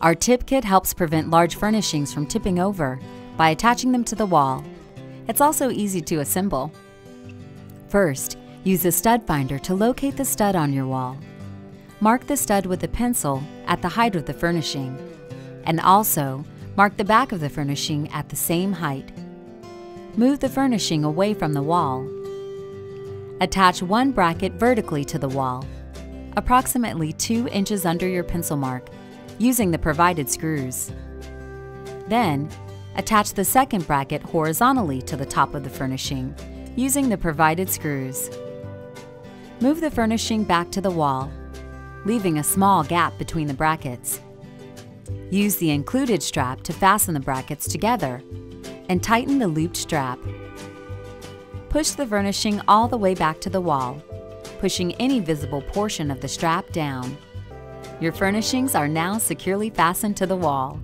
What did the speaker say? Our tip kit helps prevent large furnishings from tipping over by attaching them to the wall. It's also easy to assemble. First, use the stud finder to locate the stud on your wall. Mark the stud with a pencil at the height of the furnishing, and also mark the back of the furnishing at the same height. Move the furnishing away from the wall. Attach one bracket vertically to the wall, approximately 2 inches under your pencil mark, using the provided screws. Then, attach the second bracket horizontally to the top of the furnishing, using the provided screws. Move the furnishing back to the wall, leaving a small gap between the brackets. Use the included strap to fasten the brackets together and tighten the looped strap. Push the furnishing all the way back to the wall, pushing any visible portion of the strap down. Your furnishings are now securely fastened to the wall.